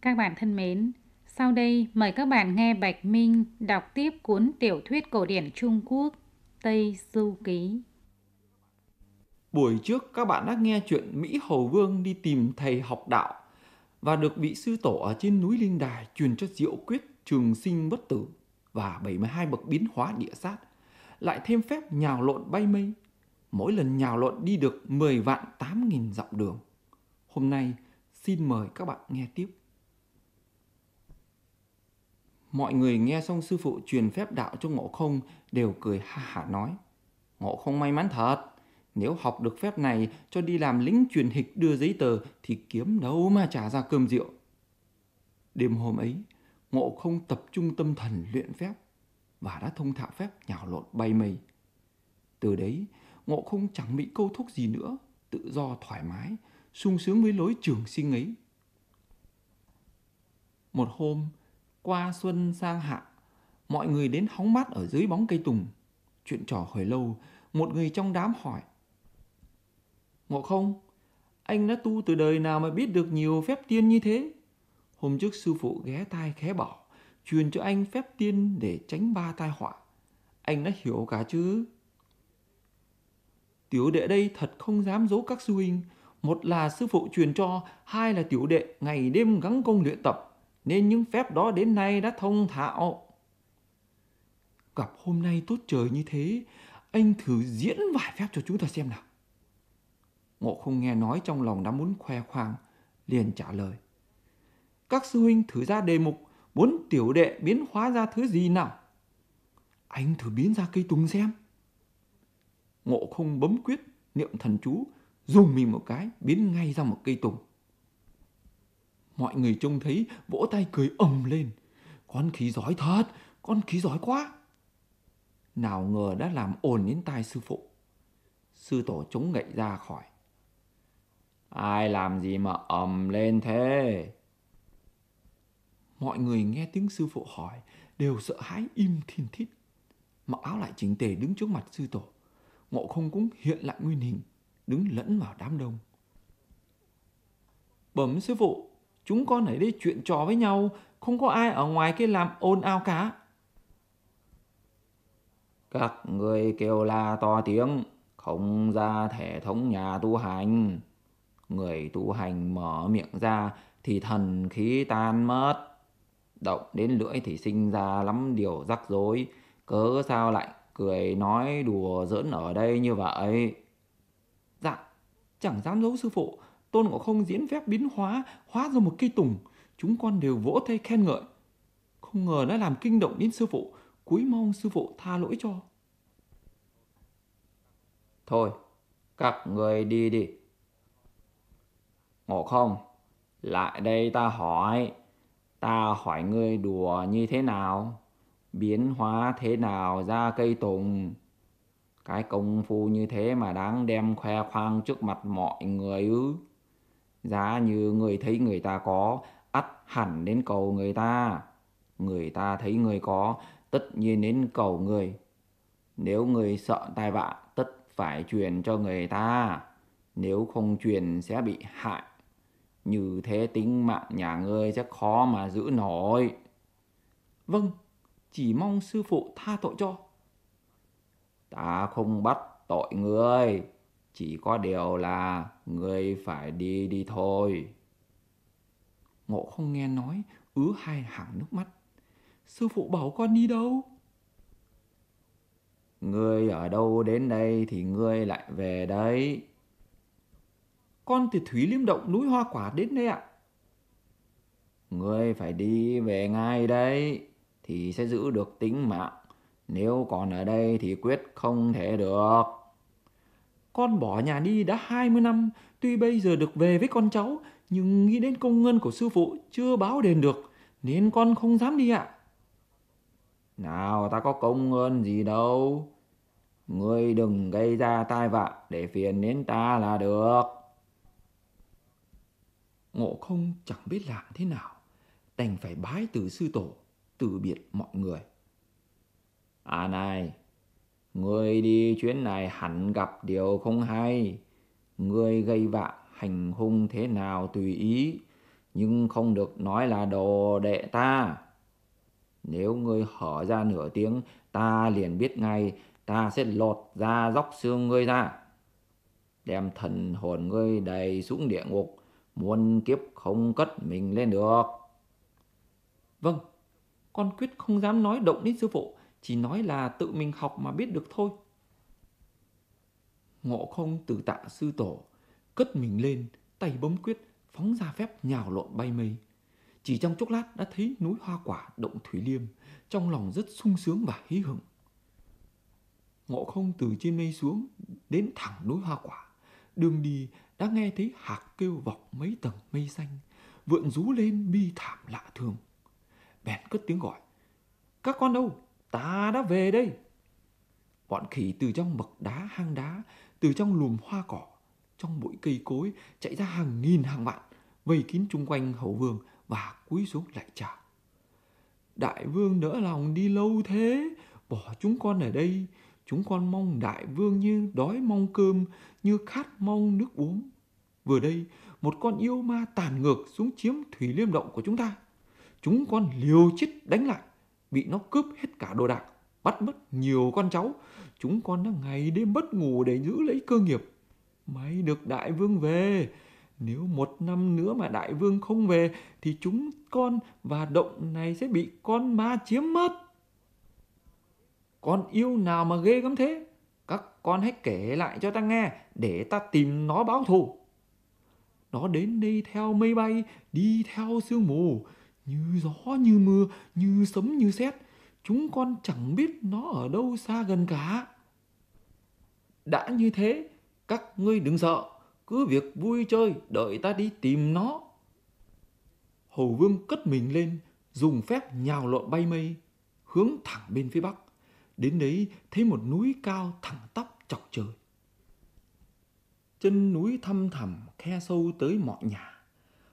Các bạn thân mến, sau đây mời các bạn nghe Bạch Minh đọc tiếp cuốn tiểu thuyết cổ điển Trung Quốc Tây Du Ký. Buổi trước các bạn đã nghe chuyện Mỹ Hầu Vương đi tìm thầy học đạo và được vị sư tổ ở trên núi Linh Đài truyền cho Diệu Quyết trường sinh bất tử và 72 bậc biến hóa địa sát, lại thêm phép nhào lộn bay mây. Mỗi lần nhào lộn đi được 10.008.000 dặm đường. Hôm nay xin mời các bạn nghe tiếp. Mọi người nghe xong sư phụ truyền phép đạo cho Ngộ Không đều cười ha hả nói: Ngộ Không may mắn thật, nếu học được phép này cho đi làm lính truyền hịch đưa giấy tờ thì kiếm đâu mà trả ra cơm rượu. Đêm hôm ấy, Ngộ Không tập trung tâm thần luyện phép và đã thông thạo phép nhào lộn bay mây. Từ đấy, Ngộ Không chẳng bị câu thúc gì nữa, tự do thoải mái, sung sướng với lối trường sinh ấy. Một hôm, qua xuân sang hạ, mọi người đến hóng mát ở dưới bóng cây tùng. Chuyện trò hồi lâu, một người trong đám hỏi: Ngộ Không, anh đã tu từ đời nào mà biết được nhiều phép tiên như thế? Hôm trước sư phụ ghé tai khé bảo, truyền cho anh phép tiên để tránh 3 tai họa. Anh đã hiểu cả chứ? Tiểu đệ đây thật không dám giấu các sư huynh. Một là sư phụ truyền cho, hai là tiểu đệ ngày đêm gắng công luyện tập, nên những phép đó đến nay đã thông thạo. Gặp hôm nay tốt trời như thế, anh thử diễn vài phép cho chúng ta xem nào. Ngộ Không nghe nói trong lòng đã muốn khoe khoang, liền trả lời: Các sư huynh thử ra đề mục, muốn tiểu đệ biến hóa ra thứ gì nào? Anh thử biến ra cây tùng xem. Ngộ Không bấm quyết, niệm thần chú, dùng mình một cái, biến ngay ra một cây tùng. Mọi người trông thấy vỗ tay cười ầm lên: Con khí giỏi thật, con khí giỏi quá. Nào ngờ đã làm ồn đến tai sư phụ. Sư tổ chống gậy ra khỏi: Ai làm gì mà ầm lên thế? Mọi người nghe tiếng sư phụ hỏi đều sợ hãi im thiên thít. Mặc áo lại chỉnh tề đứng trước mặt sư tổ, Ngộ Không cũng hiện lại nguyên hình, đứng lẫn vào đám đông. Bẩm sư phụ, chúng con ở đây chuyện trò với nhau, không có ai ở ngoài kia làm ồn ào cả. Các người kêu la to tiếng, không ra thể thống nhà tu hành. Người tu hành mở miệng ra thì thần khí tan mất. Động đến lưỡi thì sinh ra lắm điều rắc rối, cớ sao lại cười nói đùa giỡn ở đây như vậy? Dạ, chẳng dám giấu sư phụ, tôn Ngộ Không diễn phép biến hóa ra một cây tùng, chúng con đều vỗ tay khen ngợi. Không ngờ đã làm kinh động đến sư phụ, cúi mong sư phụ tha lỗi cho. Thôi, các người đi đi. Ngộ Không, lại đây ta hỏi ngươi đùa như thế nào, biến hóa thế nào ra cây tùng? Cái công phu như thế mà đáng đem khoe khoang trước mặt mọi người ư? Giá như người thấy người ta có, ắt hẳn đến cầu người ta. Người ta thấy người có, tất nhiên đến cầu người. Nếu người sợ tai vạ, tất phải truyền cho người ta. Nếu không truyền sẽ bị hại. Như thế tính mạng nhà ngươi sẽ khó mà giữ nổi. Vâng, chỉ mong sư phụ tha tội cho. Ta không bắt tội ngươi, chỉ có điều là ngươi phải đi thôi. Ngộ Không nghe nói, ứa hai hàng nước mắt. Sư phụ bảo con đi đâu? Ngươi ở đâu đến đây thì ngươi lại về đấy. Con từ Thủy Liêm Động núi Hoa Quả đến đây ạ. Ngươi phải đi về ngay đấy, thì sẽ giữ được tính mạng. Nếu còn ở đây thì quyết không thể được. Con bỏ nhà đi đã 20 năm, tuy bây giờ được về với con cháu, nhưng nghĩ đến công ơn của sư phụ chưa báo đền được, nên con không dám đi ạ. Nào, ta có công ơn gì đâu. Ngươi đừng gây ra tai vạ để phiền đến ta là được. Ngộ Không chẳng biết làm thế nào, đành phải bái từ sư tổ, từ biệt mọi người. À này, ngươi đi chuyến này hẳn gặp điều không hay. Ngươi gây vạ hành hung thế nào tùy ý, nhưng không được nói là đồ đệ ta. Nếu ngươi hở ra nửa tiếng, ta liền biết ngay, ta sẽ lột ra róc xương ngươi ra, đem thần hồn ngươi đầy xuống địa ngục, muôn kiếp không cất mình lên được. Vâng, con quyết không dám nói động đến sư phụ, chỉ nói là tự mình học mà biết được thôi. Ngộ Không từ tạ sư tổ, cất mình lên, tay bấm quyết, phóng ra phép nhào lộn bay mây. Chỉ trong chốc lát đã thấy núi Hoa Quả, động Thủy Liêm, trong lòng rất sung sướng và hí hửng. Ngộ Không từ trên mây xuống, đến thẳng núi Hoa Quả, đường đi đã nghe thấy hạc kêu vọng mấy tầng mây xanh, vượn rú lên bi thảm lạ thường. Bèn cất tiếng gọi, các con đâu, ta đã về đây. Bọn khỉ từ trong bậc đá hang đá, từ trong lùm hoa cỏ, trong bụi cây cối chạy ra hàng nghìn hàng vạn, vây kín chung quanh hầu vương và cúi xuống lại chào. Đại vương nỡ lòng đi lâu thế, bỏ chúng con ở đây. Chúng con mong đại vương như đói mong cơm, như khát mong nước uống. Vừa đây, một con yêu ma tàn ngược xuống chiếm Thủy Liêm Động của chúng ta. Chúng con liều chết đánh lại, bị nó cướp hết cả đồ đạc, bắt mất nhiều con cháu. Chúng con đã ngày đêm bất ngủ để giữ lấy cơ nghiệp. May được đại vương về. Nếu một năm nữa mà đại vương không về, thì chúng con và động này sẽ bị con ma chiếm mất. Con yêu nào mà ghê gớm thế? Các con hãy kể lại cho ta nghe, để ta tìm nó báo thù. Nó đến đây theo mây bay, đi theo sương mù, như gió như mưa, như sấm như sét. Chúng con chẳng biết nó ở đâu xa gần cả. Đã như thế, các ngươi đừng sợ, cứ việc vui chơi, đợi ta đi tìm nó. Hầu vương cất mình lên, dùng phép nhào lộn bay mây, hướng thẳng bên phía bắc. Đến đấy thấy một núi cao thẳng tắp chọc trời. Chân núi thăm thẳm khe sâu tới mọi nhà,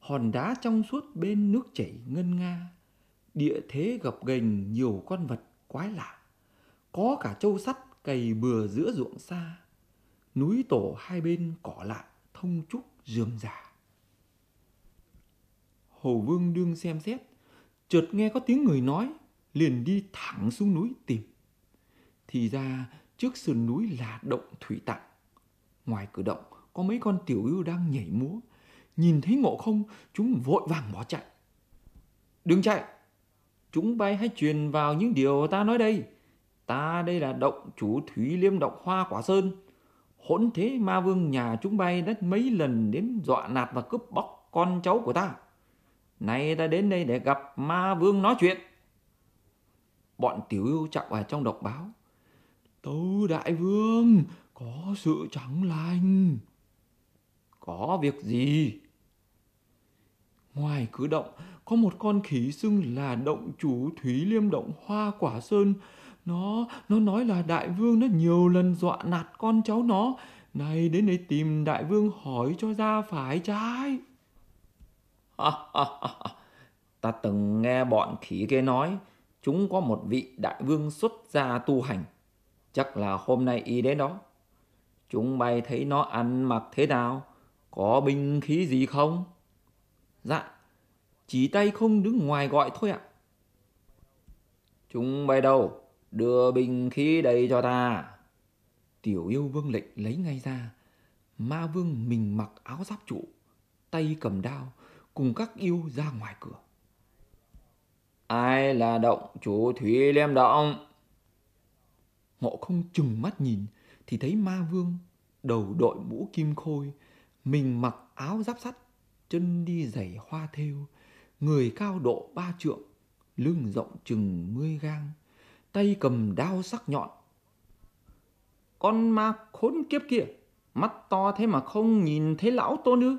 hòn đá trong suốt bên nước chảy ngân nga. Địa thế gập ghềnh nhiều con vật quái lạ, có cả trâu sắt cày bừa giữa ruộng xa. Núi tổ hai bên cỏ lạ thông trúc rườm rà. Hầu vương đương xem xét, chợt nghe có tiếng người nói, liền đi thẳng xuống núi tìm. Thì ra trước sườn núi là động Thủy Tạng. Ngoài cửa động có mấy con tiểu yêu đang nhảy múa. Nhìn thấy Ngộ Không, chúng vội vàng bỏ chạy. Đừng chạy, chúng bay hãy truyền vào những điều ta nói đây. Ta đây là động chủ Thủy Liêm Động Hoa Quả Sơn. Hỗn thế ma vương nhà chúng bay đã mấy lần đến dọa nạt và cướp bóc con cháu của ta. Nay ta đến đây để gặp ma vương nói chuyện. Bọn tiểu yêu chạy vào trong độc báo. Tâu đại vương, có sự chẳng lành. Có việc gì? Ngoài cứ động có một con khỉ xưng là động chủ Thủy Liêm Động Hoa Quả Sơn. Nó nói là đại vương đã nhiều lần dọa nạt con cháu nó, nay đến đây tìm đại vương hỏi cho ra phải trái. Ta từng nghe bọn khỉ kia nói, chúng có một vị đại vương xuất gia tu hành. Chắc là hôm nay y đến đó. Chúng bay thấy nó ăn mặc thế nào, có binh khí gì không? Dạ, chỉ tay không đứng ngoài gọi thôi ạ. Chúng bay đâu, đưa binh khí đây cho ta. Tiểu yêu vương lệnh lấy ngay ra. Ma vương mình mặc áo giáp trụ, tay cầm đao, cùng các yêu ra ngoài cửa. Ai là động chủ Thủy Liêm Động? Ngộ Không chừng mắt nhìn thì thấy ma vương đầu đội mũ kim khôi, mình mặc áo giáp sắt, chân đi giày hoa thêu, người cao độ 3 trượng, lưng rộng chừng 10 gang, tay cầm đao sắc nhọn. Con ma khốn kiếp kia, mắt to thế mà không nhìn thấy lão tôn ư?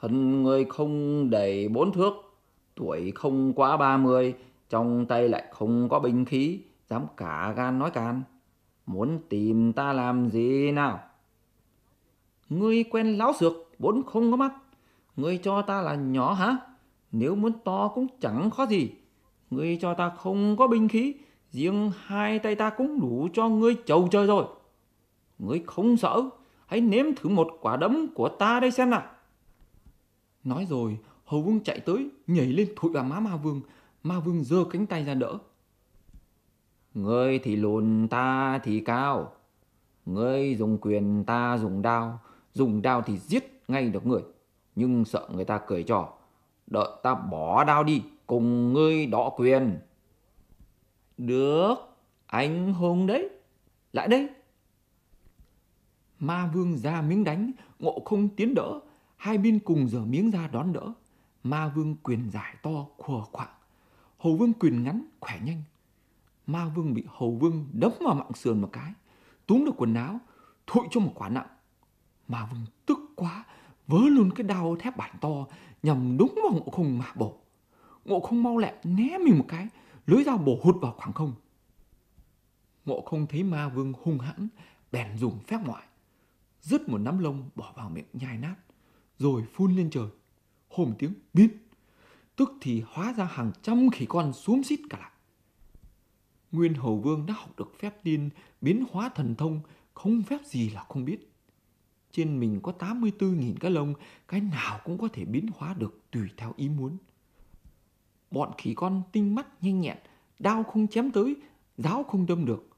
Thân người không đầy 4 thước, tuổi không quá 30, trong tay lại không có binh khí, dám cả gan nói càn. Muốn tìm ta làm gì nào? Ngươi quen lão sược, vốn không có mắt. Ngươi cho ta là nhỏ hả? Nếu muốn to cũng chẳng khó gì. Ngươi cho ta không có binh khí, riêng 2 tay ta cũng đủ cho ngươi chầu chơi rồi. Ngươi không sợ, hãy nếm thử một quả đấm của ta đây xem nào. Nói rồi, Hầu Vương chạy tới, nhảy lên thụi vào má Ma Vương. Ma Vương giơ cánh tay ra đỡ. Ngươi thì lùn, ta thì cao. Ngươi dùng quyền, ta dùng đao. Dùng đao thì giết ngay được người, nhưng sợ người ta cười trò. Đợi ta bỏ đao đi, cùng ngươi đọ quyền. Được, anh hùng đấy. Lại đây. Ma Vương ra miếng đánh, Ngộ Không tiến đỡ. Hai bên cùng giở miếng ra đón đỡ. Ma Vương quyền giải to khùa khoảng, Hầu Vương quyền ngắn khỏe nhanh. Ma Vương bị Hầu Vương đấm vào mạng sườn một cái, túm được quần áo, thụi cho một quả nặng. Ma Vương tức quá, vớ luôn cái đao thép bản to, nhằm đúng vào Ngộ Không mà bổ. Ngộ Không mau lẹ né mình một cái, lưỡi dao bổ hụt vào khoảng không. Ngộ Không thấy Ma Vương hung hãn, bèn dùng phép ngoại, rứt một nắm lông bỏ vào miệng nhai nát, rồi phun lên trời. Hô một tiếng biến, tức thì hóa ra hàng trăm khỉ con xúm xít cả lại. Nguyên Hầu Vương đã học được phép điên biến hóa thần thông, không phép gì là không biết. Trên mình có 84.000 cái lông, cái nào cũng có thể biến hóa được tùy theo ý muốn. Bọn khỉ con tinh mắt nhanh nhẹn, đao không chém tới, giáo không đâm được,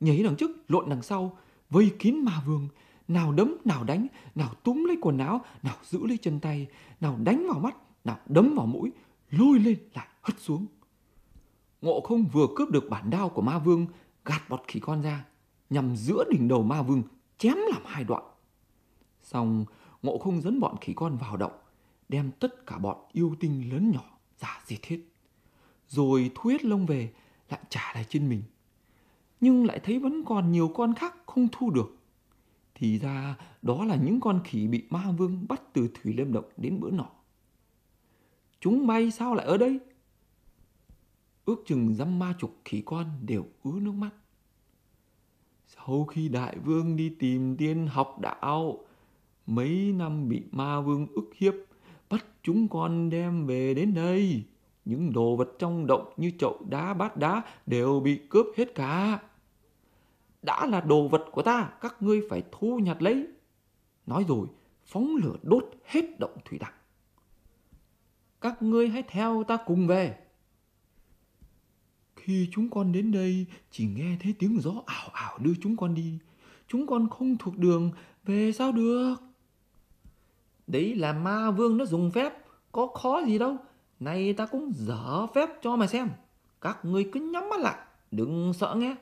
nhảy đằng trước lộn đằng sau, vây kín Ma Vương. Nào đấm, nào đánh, nào túm lấy quần áo, nào giữ lấy chân tay, nào đánh vào mắt, nào đấm vào mũi, lôi lên lại hất xuống. Ngộ Không vừa cướp được bản đao của Ma Vương, gạt bọt khỉ con ra, nhằm giữa đỉnh đầu Ma Vương, chém làm hai đoạn. Xong, Ngộ Không dẫn bọn khỉ con vào động, đem tất cả bọn yêu tinh lớn nhỏ ra diệt hết. Rồi thu hết lông về, lại trả lại trên mình. Nhưng lại thấy vẫn còn nhiều con khác không thu được. Thì ra đó là những con khỉ bị Ma Vương bắt từ Thủy Liêm Động đến bữa nọ. Chúng bay sao lại ở đây? Ước chừng dăm ma chục khỉ con đều ứa nước mắt. Sau khi đại vương đi tìm tiên học đạo, mấy năm bị Ma Vương ức hiếp, bắt chúng con đem về đến đây. Những đồ vật trong động như chậu đá, bát đá đều bị cướp hết cả. Đã là đồ vật của ta, các ngươi phải thu nhặt lấy. Nói rồi, phóng lửa đốt hết động thủy đặc. Các ngươi hãy theo ta cùng về. Khi chúng con đến đây, chỉ nghe thấy tiếng gió ảo ảo đưa chúng con đi. Chúng con không thuộc đường, về sao được? Đấy là Ma Vương nó dùng phép, có khó gì đâu. Này ta cũng dở phép cho mà xem. Các ngươi cứ nhắm mắt lại, đừng sợ nghe.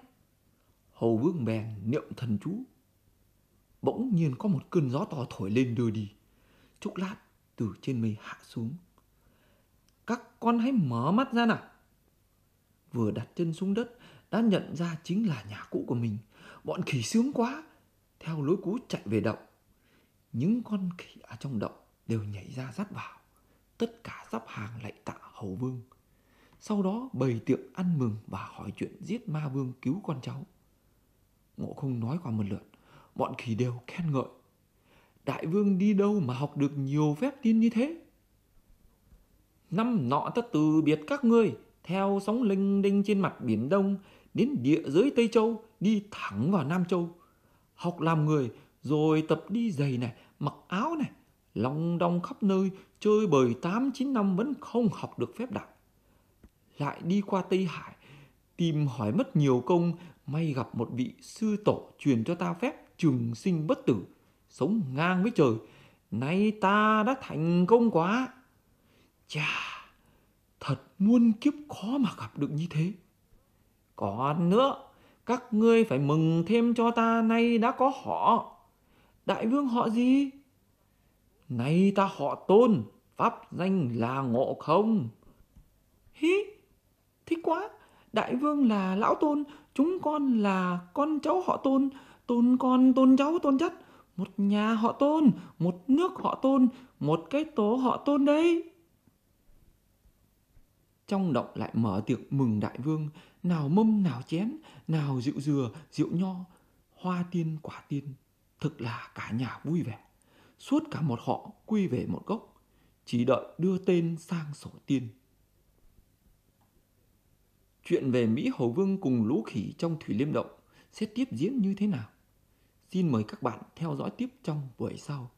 Hầu Vương bèn niệm thần chú. Bỗng nhiên có một cơn gió to thổi lên đưa đi. Chốc lát từ trên mây hạ xuống. Các con hãy mở mắt ra nào. Vừa đặt chân xuống đất đã nhận ra chính là nhà cũ của mình. Bọn khỉ sướng quá, theo lối cũ chạy về động. Những con khỉ ở trong động đều nhảy ra dắt vào. Tất cả sắp hàng lạy tạ Hầu Vương. Sau đó bày tiệc ăn mừng và hỏi chuyện giết Ma Vương cứu con cháu. Ngộ Không nói qua một lượt, bọn khỉ đều khen ngợi. Đại vương đi đâu mà học được nhiều phép tiên như thế? Năm nọ ta từ biệt các ngươi, theo sóng lênh đênh trên mặt biển Đông, đến địa giới Tây Châu, đi thẳng vào Nam Châu. Học làm người, rồi tập đi giày này, mặc áo này, lòng đong khắp nơi, chơi bời 8-9 năm vẫn không học được phép đạo. Lại đi qua Tây Hải, tìm hỏi mất nhiều công, may gặp một vị sư tổ truyền cho ta phép trường sinh bất tử, sống ngang với trời. Nay ta đã thành công quá. Chà, thật muôn kiếp khó mà gặp được như thế. Còn nữa, các ngươi phải mừng thêm cho ta nay đã có họ. Đại vương họ gì? Nay ta họ Tôn, pháp danh là Ngộ Không. Hí, thích quá. Đại vương là lão Tôn, chúng con là con cháu họ Tôn. Tôn con, tôn cháu, tôn chất. Một nhà họ Tôn, một nước họ Tôn, một cái tổ họ Tôn đấy. Trong động lại mở tiệc mừng đại vương. Nào mâm, nào chén, nào rượu dừa, rượu nho, hoa tiên, quả tiên. Thực là cả nhà vui vẻ. Suốt cả một họ quy về một gốc, chỉ đợi đưa tên sang sổ tiên. Chuyện về Mỹ Hầu Vương cùng lũ khỉ trong Thủy Liêm Động sẽ tiếp diễn như thế nào? Xin mời các bạn theo dõi tiếp trong buổi sau.